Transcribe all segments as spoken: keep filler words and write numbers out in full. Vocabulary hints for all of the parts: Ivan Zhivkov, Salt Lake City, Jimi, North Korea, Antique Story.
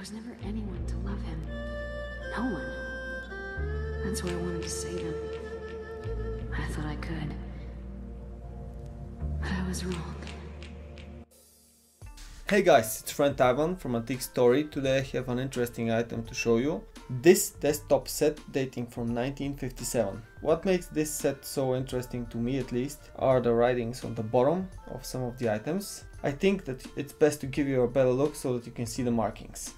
There was never anyone to love him. No one. That's what I wanted to say to him. I thought I could. But I was wrong. Hey guys, it's friend Ivan from Antique Story. Today I have an interesting item to show you. This desktop set dating from nineteen fifty-seven. What makes this set so interesting, to me at least, are the writings on the bottom of some of the items. I think that it's best to give you a better look so that you can see the markings.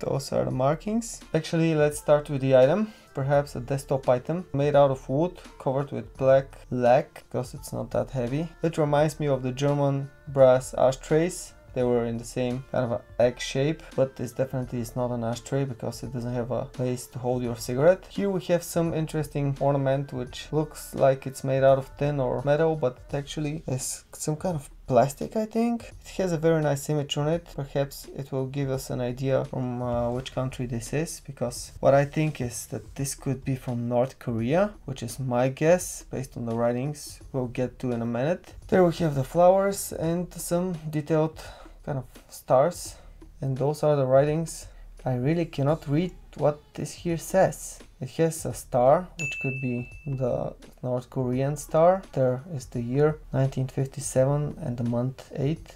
Those are the markings. Actually, let's start with the item. Perhaps a desktop item made out of wood, covered with black lac because it's not that heavy. It reminds me of the German brass ashtrays. They were in the same kind of egg shape, but this definitely is not an ashtray because it doesn't have a place to hold your cigarette. Here we have some interesting ornament which looks like it's made out of tin or metal, but it actually is some kind of plastic, I think. It has a very nice image on it. Perhaps it will give us an idea from uh, which country this is, because what I think is that this could be from North Korea, which is my guess based on the writings we'll get to in a minute. There we have the flowers and some detailed kind of stars, and those are the writings. I really cannot read what this here says. It has a star, which could be the North Korean star. There is the year nineteen fifty-seven and the month eight.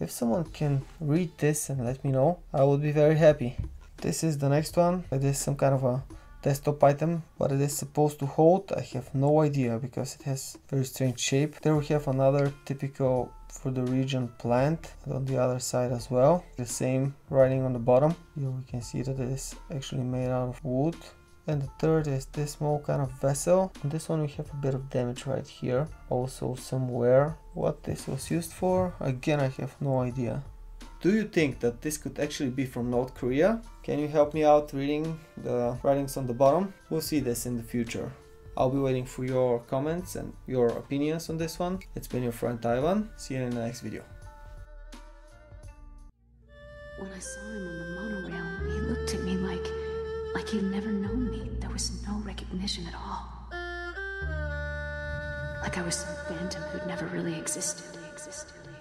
If someone can read this and let me know, I would be very happy. This is the next one. It is some kind of a desktop item. What it is supposed to hold, I have no idea because it has very strange shape. There we have another typical for the region plant, and on the other side as well, the same writing on the bottom. Here we can see that it is actually made out of wood. And the third is this small kind of vessel. On this one we have a bit of damage right here, also somewhere. What this was used for, again, I have no idea. Do you think that this could actually be from North Korea? Can you help me out reading the writings on the bottom? We'll see this in the future. I'll be waiting for your comments and your opinions on this one. It's been your friend Ivan. See you in the next video. When I saw him on the monorail, he looked at me like, like he'd never known me. There was no recognition at all. Like I was some phantom who'd never really existed. existed.